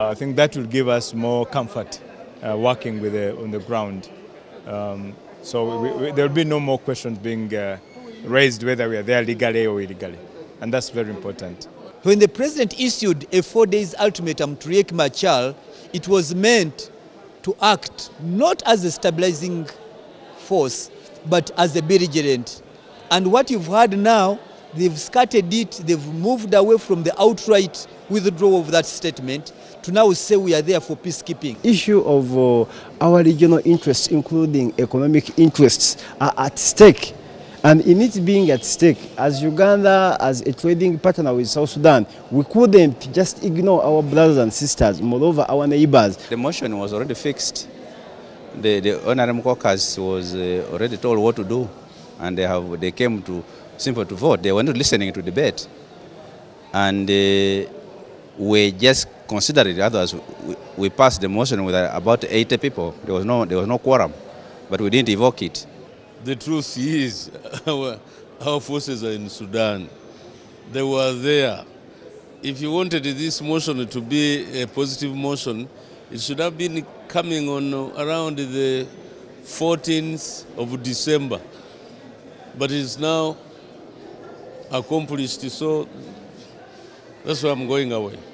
I think that will give us more comfort working with on the ground. So there will be no more questions being raised whether we are there legally or illegally, and that's very important. When the president issued a 4-day ultimatum to Riek Machal, it was meant to act not as a stabilizing force, but as a belligerent. And what you've heard now, they've scattered it, they've moved away from the outright withdrawal of that statement to now say we are there for peacekeeping. Issue of our regional interests, including economic interests, are at stake. And in it being at stake, as Uganda, as a trading partner with South Sudan, we couldn't just ignore our brothers and sisters, moreover our neighbors. The motion was already fixed. The UNRM caucus was already told what to do, and they came to simply to vote. They were not listening to debate, and we just considered others. We passed the motion with about 80 people. There was no quorum, but we didn't evoke it. The truth is, our forces are in Sudan. They were there. If you wanted this motion to be a positive motion, it should have been coming on around the 14th of December. But it's now accomplished, so that's why I'm going away.